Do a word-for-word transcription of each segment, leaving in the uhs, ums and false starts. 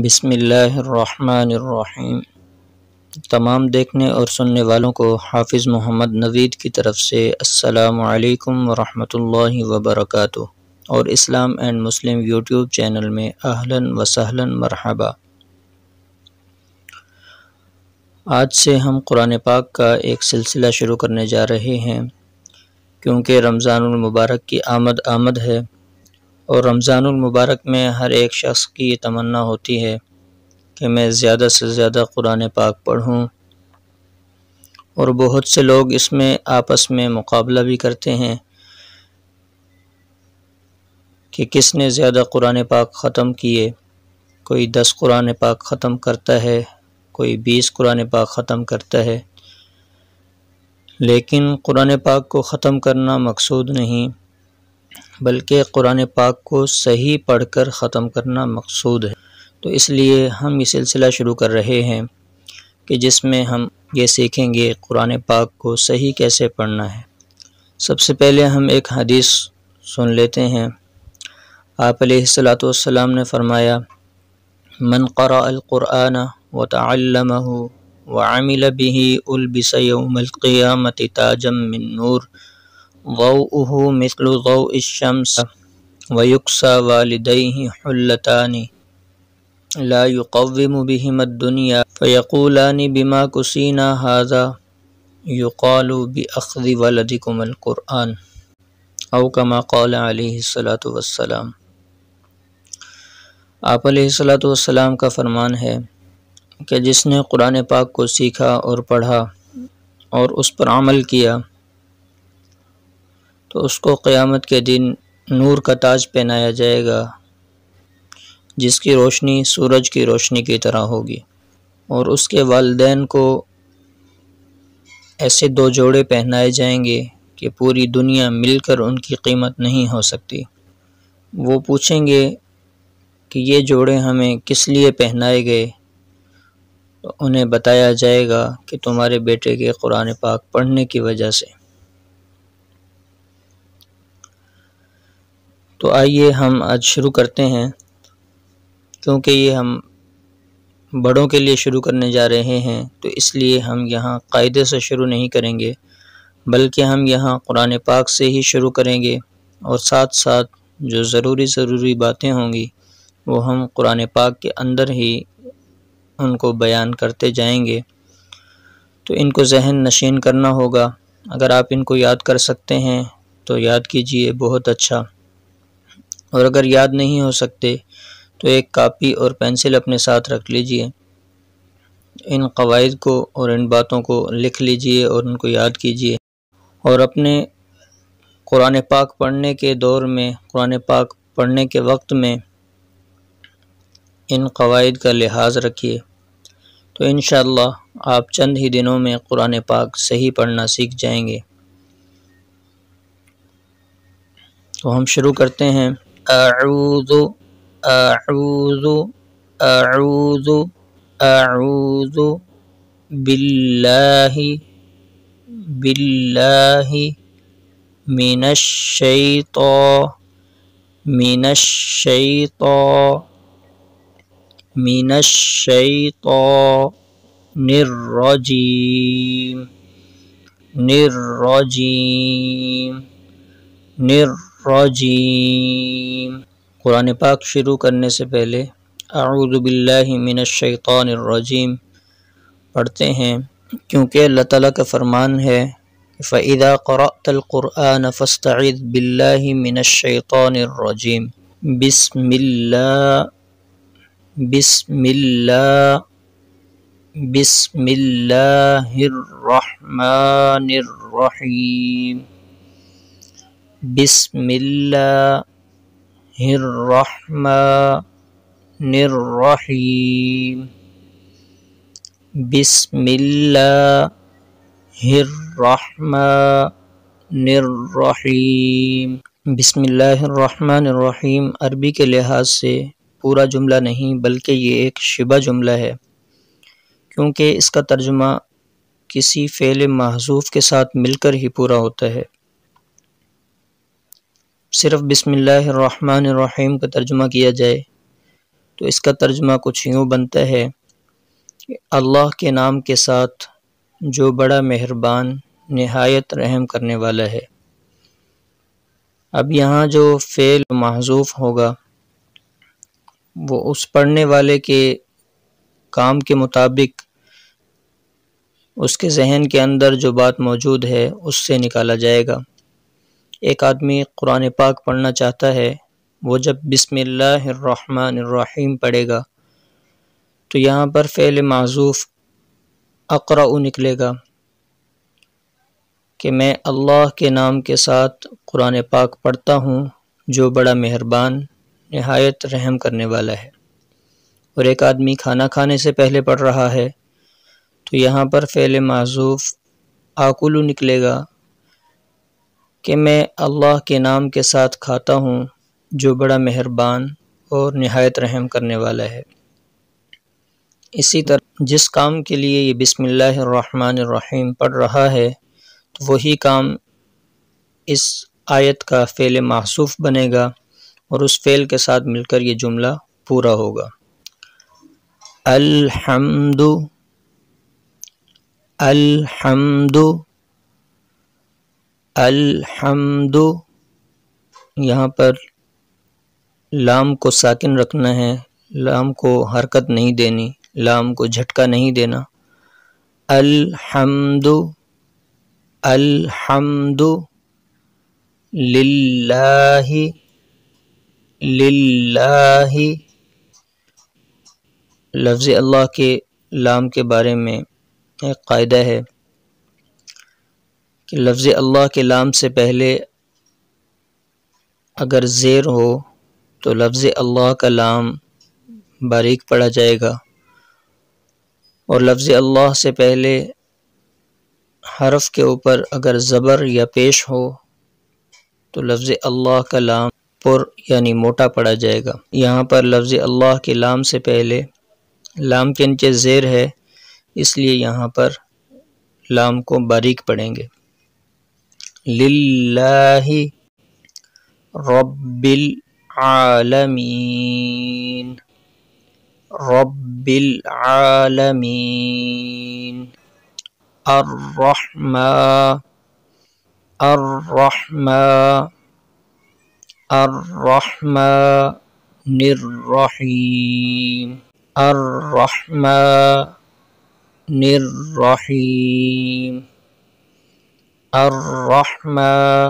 बिस्मिल्लाहिर्रहमानिर्रहीम। तमाम देखने और सुनने वालों को हाफिज़ मोहम्मद नवीद की तरफ से अस्सलामु अलैकुम वरहमतुल्लाहि वबरकातुहू और इस्लाम एंड मुस्लिम यूट्यूब चैनल में अहलन व सहलन मरहबा। आज से हम कुरान पाक का एक सिलसिला शुरू करने जा रहे हैं, क्योंकि रमज़ानुल मुबारक की आमद आमद है और रमज़ानुल मुबारक में हर एक शख्स की ये तमन्ना होती है कि मैं ज़्यादा से ज़्यादा कुरान पाक पढ़ूं, और बहुत से लोग इसमें आपस में मुकाबला भी करते हैं कि किसने ज़्यादा कुरान पाक ख़त्म किए। कोई दस कुरान पाक ख़त्म करता है, कोई बीस कुरान पाक ख़त्म करता है, लेकिन कुरान पाक को ख़त्म करना मकसूद नहीं, बल्कि कुरान पाक को सही पढ़कर ख़त्म करना मकसूद है। तो इसलिए हम ये सिलसिला शुरू कर रहे हैं कि जिसमें हम ये सीखेंगे कुरान पाक को सही कैसे पढ़ना है। सबसे पहले हम एक हदीस सुन लेते हैं। आप अलैहिस्सलातु वस्सलाम ने फ़रमाया, मन क़रा अल क़ुरआन व तअल्लमहु व अमिल बिही उल्बिस यौमल क़ियामति ताजम मिन नूर ज़ौउहु मिस्लु ज़ौइश शम्स व युक्सा वालिदैहि हुल्लतानि ला युक़व्विमु बिहिमा दुनिया फ़यक़ूलानि बिमा कुसीना हाज़ा युक़ालु बिअख़्ज़ि वलदिकुमुल क़ुरआन औ कमा क़ाल अलैहिस्सलातु वस्सलाम। आप अलैहिस्सलातु वस्सलाम का फ़रमान है कि जिसने कुरान पाक को सीखा और पढ़ा और उस पर अमल किया तो उसको क़यामत के दिन नूर का ताज पहनाया जाएगा, जिसकी रोशनी सूरज की रोशनी की तरह होगी, और उसके वालिदैन को ऐसे दो जोड़े पहनाए जाएंगे कि पूरी दुनिया मिलकर उनकी कीमत नहीं हो सकती। वो पूछेंगे कि ये जोड़े हमें किस लिए पहनाए गए, तो उन्हें बताया जाएगा कि तुम्हारे बेटे के कुरान पाक पढ़ने की वजह से। तो आइए हम आज शुरू करते हैं, क्योंकि ये हम बड़ों के लिए शुरू करने जा रहे हैं, तो इसलिए हम यहाँ कायदे से शुरू नहीं करेंगे, बल्कि हम यहाँ कुरान पाक से ही शुरू करेंगे, और साथ साथ जो ज़रूरी ज़रूरी बातें होंगी वो हम कुरान पाक के अंदर ही उनको बयान करते जाएंगे। तो इनको जहन नशीन करना होगा। अगर आप इनको याद कर सकते हैं तो याद कीजिए, बहुत अच्छा, और अगर याद नहीं हो सकते तो एक कापी और पेंसिल अपने साथ रख लीजिए। इन कवायद को और इन बातों को लिख लीजिए और उनको याद कीजिए, और अपने कुरान पाक पढ़ने के दौर में, कुरान पाक पढ़ने के वक्त में इन कवायद का लिहाज रखिए। तो इंशाअल्लाह आप चंद ही दिनों में कुरान पाक सही पढ़ना सीख जाएंगे। तो हम शुरू करते हैं। आऊज़ु आऊज़ु आऊज़ु आऊज़ु बिल्लाहि बिल्लाहि मिनश्शैतानिर्रजीम मिनश्शैतानिर्रजीम मिनश्शैतानिर्रजीम निर्रजीम निर्र रजीम। कुरान पाक शुरू करने से पहले आऊज़ु बिल्लाहि मिनश्शैतानिर्रजीम पढ़ते हैं, क्योंकि अल्लाह ताला का फ़रमान है, फ़इज़ा क़रअतल क़ुरआन फ़स्तइज़ बिल्लाहि मिनश्शैतानिर्रजीम। बिस्मिल्लाह बिस्मिल्लाह बिस्मिल्लाहिर्रहमानिर्रहीम बिस्मिल्लाहिर्रहमानिर्रहीम बिस्मिल्लाहिर्रहमानिर्रहीम। बिस्मिल्लाहिर्रहमानिर्रहीम अरबी के लिहाज से पूरा जुमला नहीं, बल्कि ये एक शिबा जुमला है, क्योंकि इसका तर्जुमा किसी फ़ेल महज़ूफ़ के साथ मिलकर ही पूरा होता है। सिर्फ़ बिस्मिल्लाहिर्रहमानिर्रहीम का तर्जुमा किया जाए तो इसका तर्जुमा कुछ यूँ बनता है, अल्लाह के नाम के साथ जो बड़ा मेहरबान नहायत रहम करने वाला है। अब यहाँ जो फ़ेल महजूफ़ होगा वो उस पढ़ने वाले के काम के मुताबिक उसके जहन के अंदर जो बात मौजूद है उससे निकाला जाएगा। एक आदमी कुरान पाक पढ़ना चाहता है, वो जब बिस्मिल्लाहिर्रहमानिर्रहीम पढ़ेगा तो यहाँ पर फ़ेल माजूफ़ अक़राउ निकलेगा कि मैं अल्लाह के नाम के साथ कुरान पाक पढ़ता हूँ जो बड़ा मेहरबान नहायत रहम करने वाला है। और एक आदमी खाना खाने से पहले पढ़ रहा है तो यहाँ पर फ़ेल माजूफ़ आकुलु निकलेगा कि मैं अल्लाह के नाम के साथ खाता हूँ जो बड़ा मेहरबान और नहायत रहम करने वाला है। इसी तरह जिस काम के लिए ये बिस्मिल्लाहिर्रहमानिर्रहीम पढ़ रहा है तो वही काम इस आयत का फ़ेल महसूफ़ बनेगा और उस फ़ेल के साथ मिलकर ये जुमला पूरा होगा। अल हमदु अल हमदु अल हमदु, यहाँ पर लाम को साकिन रखना है, लाम को हरकत नहीं देनी, लाम को झटका नहीं देना। अल हमदु अल हमदु लिल्लाहि लिल्लाहि, लफ्ज़ अल्लाह के लाम के बारे में एक कायदा है कि लफ्ज़ अल्लाह के लाम से पहले अगर ज़ेर हो तो लफ्ज़ अल्लाह का लाम बारीक पढ़ा जाएगा, और लफ्ज़ अल्लाह से पहले हरफ के ऊपर अगर ज़बर या पेश हो तो लफ्ज़ अल्लाह का लाम पुर यानी मोटा पड़ा जाएगा। यहाँ पर लफ्ज़ अल्लाह के लाम से पहले लाम के नीचे ज़ेर है, इसलिए यहाँ पर लाम को बारीक पढ़ेंगे। लिल्लाहि रब्बिल आलमीन रब्बिल आलमीन अर्रहमान अर्रहमान अर्रहमान निर्रहीम अर्रहमान निर्रहीम अर्रहमान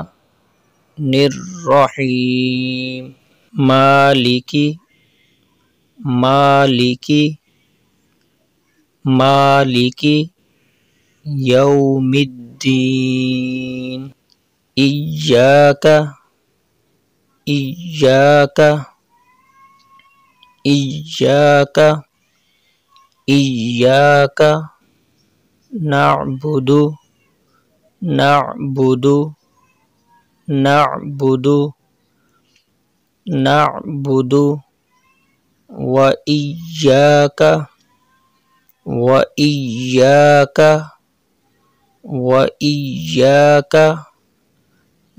निर्रहीम मालिकी मालिकी मालिकी यौमिद्दीन इय्याक इय्याक इय्याक इय्याक नअबुदु नअबुदु नअबुदु नअबुदु व इय्याक व इय्याक व इय्याक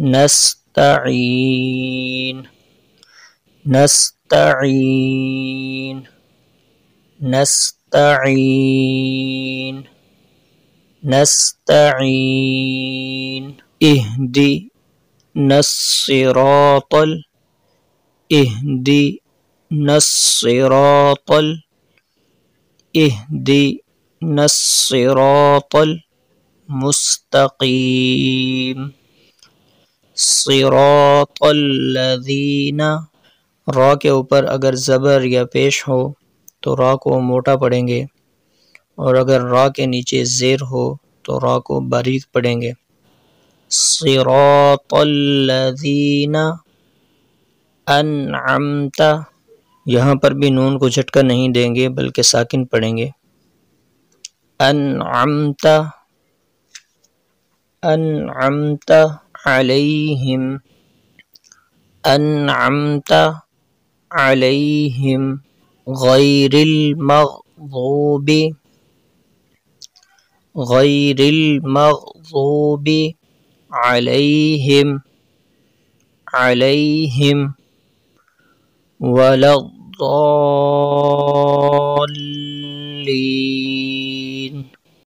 नस्तईन नस्तईन नस्तईन नस्तईन इहदी नस्सिरातल इहदी नस्सिरातल इहदी नस्सिरातल मुस्तकीम सिरातल्लदीन। रा के ऊपर अगर ज़बर या पेश हो तो रा को मोटा पढ़ेंगे, और अगर रा के नीचे ज़ेर हो तो रा को बारीक पढ़ेंगे। सिरातल्लदीन अनअमता, यहाँ पर भी नून को झटका नहीं देंगे बल्कि साकिन पढ़ेंगे। अनअमता अनअमत अलैहिम अनअमत अलैहिम गैरिल मग़ज़ूबि गैरिल मग़ज़ूबि अलैहिम अलैहिम वलद الضالين।